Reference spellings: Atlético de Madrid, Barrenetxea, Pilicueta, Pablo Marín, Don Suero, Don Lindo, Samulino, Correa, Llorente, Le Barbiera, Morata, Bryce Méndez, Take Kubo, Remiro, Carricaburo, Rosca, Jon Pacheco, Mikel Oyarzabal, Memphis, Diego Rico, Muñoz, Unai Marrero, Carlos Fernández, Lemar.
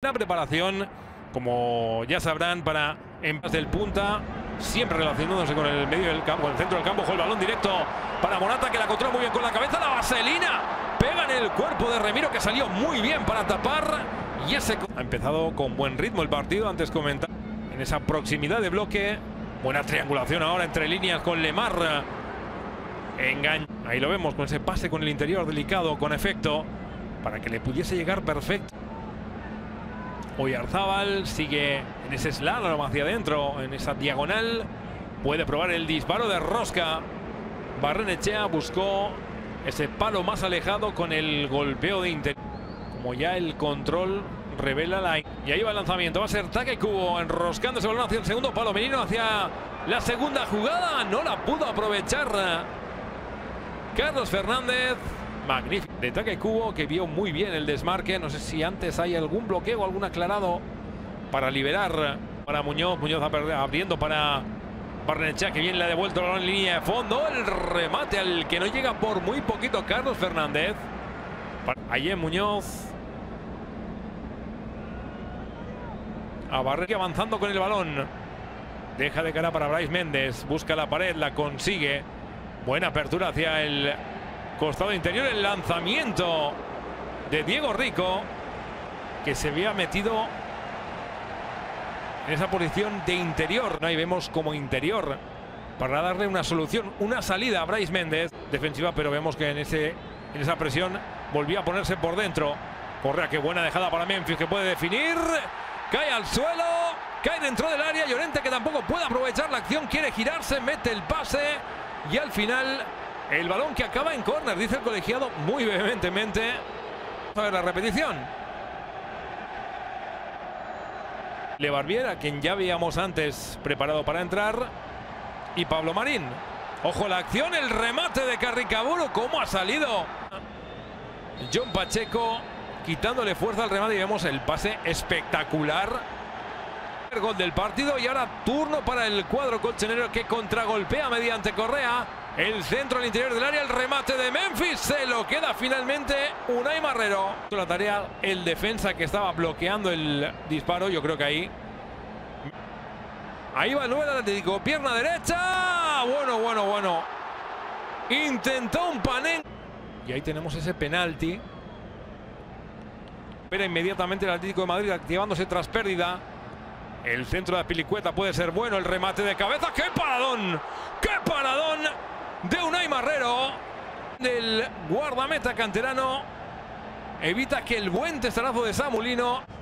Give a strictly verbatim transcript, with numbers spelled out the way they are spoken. La preparación, como ya sabrán, para empezar el punta, siempre relacionándose con el medio del campo, con el centro del campo. Ojo, el balón directo para Morata, que la controla muy bien con la cabeza. La vaselina pega en el cuerpo de Remiro, que salió muy bien para tapar. Y ese ha empezado con buen ritmo el partido. Antes comentaba en esa proximidad de bloque. Buena triangulación ahora entre líneas con Lemar. Engaño. Ahí lo vemos con ese pase con el interior delicado, con efecto, para que le pudiese llegar perfecto. Oyarzabal sigue en ese slalom hacia adentro, en esa diagonal. Puede probar el disparo de Rosca. Barrenetxea buscó ese palo más alejado con el golpeo de interior. Como ya el control revela la... Y ahí va el lanzamiento. Va a ser Take Kubo enroscando ese balón hacia el segundo palo. Menino hacia la segunda jugada. No la pudo aprovechar Carlos Fernández. Magnífico. De Take Kubo, que vio muy bien el desmarque. No sé si antes hay algún bloqueo, algún aclarado para liberar para Muñoz. Muñoz abriendo para Barrenetxea, que bien le ha devuelto la línea de fondo. El remate al que no llega por muy poquito Carlos Fernández. Ahí en Muñoz. A Barrenetxea avanzando con el balón. Deja de cara para Bryce Méndez. Busca la pared, la consigue. Buena apertura hacia el costado interior, el lanzamiento de Diego Rico, que se había metido en esa posición de interior. Ahí vemos como interior para darle una solución, una salida a Bryce Méndez. Defensiva, pero vemos que en, ese, en esa presión volvía a ponerse por dentro. Correa, qué buena dejada para Memphis, que puede definir. Cae al suelo, cae dentro del área. Llorente, que tampoco puede aprovechar la acción, quiere girarse, mete el pase y al final... El balón que acaba en córner, dice el colegiado muy vehementemente. Vamos a ver la repetición. Le Barbiera, quien ya veíamos antes preparado para entrar. Y Pablo Marín. Ojo la acción, el remate de Carricaburo. ¿Cómo ha salido? Jon Pacheco quitándole fuerza al remate y vemos el pase espectacular. El gol del partido y ahora turno para el cuadro colchonero, que contragolpea mediante Correa. El centro al interior del área, el remate de Memphis, se lo queda finalmente Unai Marrero. La tarea, el defensa que estaba bloqueando el disparo, yo creo que ahí. Ahí va el nueve del Atlético, pierna derecha. Bueno, bueno, bueno. Intentó un panel. Y ahí tenemos ese penalti. Espera inmediatamente el Atlético de Madrid activándose tras pérdida. El centro de Pilicueta puede ser bueno, el remate de cabeza. ¡Qué paradón! ¡Qué paradón! De Unai Marrero, del guardameta canterano, evita que el buen testarazo de Samulino...